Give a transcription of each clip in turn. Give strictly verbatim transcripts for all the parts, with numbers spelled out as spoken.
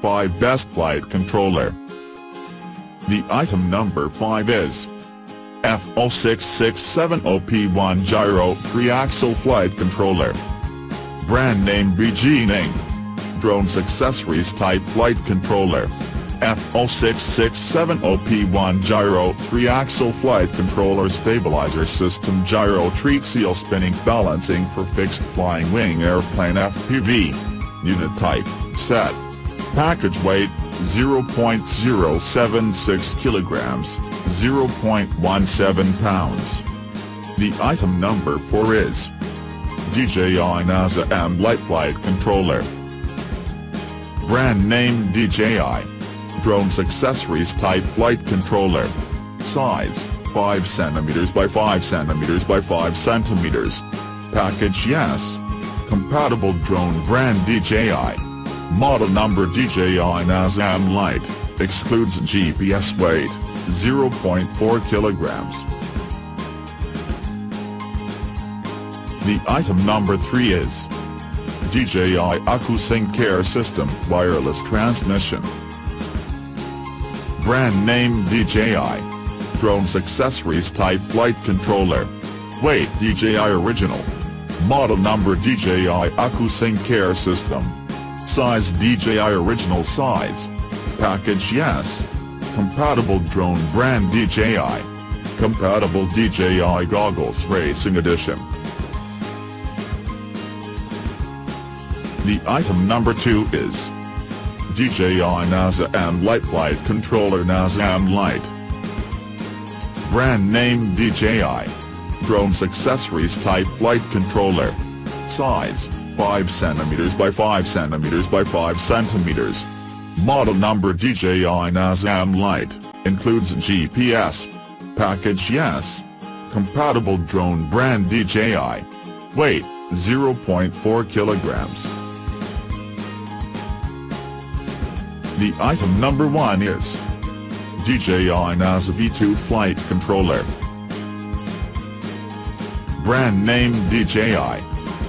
five Best Flight Controller. The item number five is F zero six six seven zero P one Gyro Three-Axle Flight Controller. Brand name B G Ning. Drones Accessories Type Flight Controller. F zero six six seven zero P one Gyro Three-Axle Flight Controller Stabilizer System Gyro Treaxial Spinning Balancing for Fixed Flying Wing Airplane F P V. Unit Type, Set. Package Weight, zero point zero seven six kilograms, zero point one seven pounds. The item number four is D J I Naza-M Lite Flight Controller. Brand name D J I. Drones Accessories Type Flight Controller. Size, five centimeters by five centimeters by five centimeters. Package Yes. Compatible Drone Brand D J I. Model number D J I Naza-M Lite. Excludes G P S weight, zero point four kilograms. The item number three is D J I OcuSync Air System Wireless Transmission. Brand name D J I. Drones Accessories Type Flight Controller. Weight D J I Original. Model number D J I OcuSync Air System. Size D J I Original Size. Package Yes. Compatible Drone Brand D J I. Compatible D J I Goggles Racing Edition. The item number two is D J I Naza-M Lite Flight Controller. Naza-M Lite. Brand name D J I. Drones Accessories Type Flight Controller. Size, five centimeters by five centimeters by five centimeters. Model number D J I Naza-M Lite. Includes G P S. Package Yes. Compatible Drone Brand D J I. Weight, zero point four kilograms. The item number one is D J I Naza V two Flight Controller. Brand name D J I.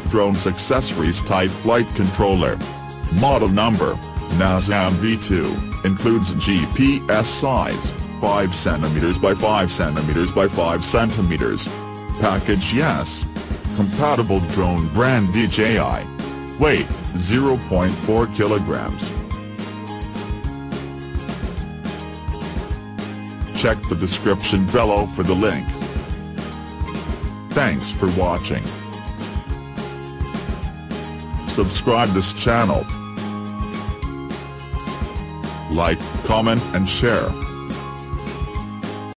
Drones Accessories Type Flight Controller. Model number Naza-M V two. Includes G P S size, five centimeters by five centimeters by five centimeters. Package Yes. Compatible Drone Brand D J I. Weight, zero point four kilograms. Check the description below for the link. Thanks for watching. Subscribe this channel. Like, comment and share.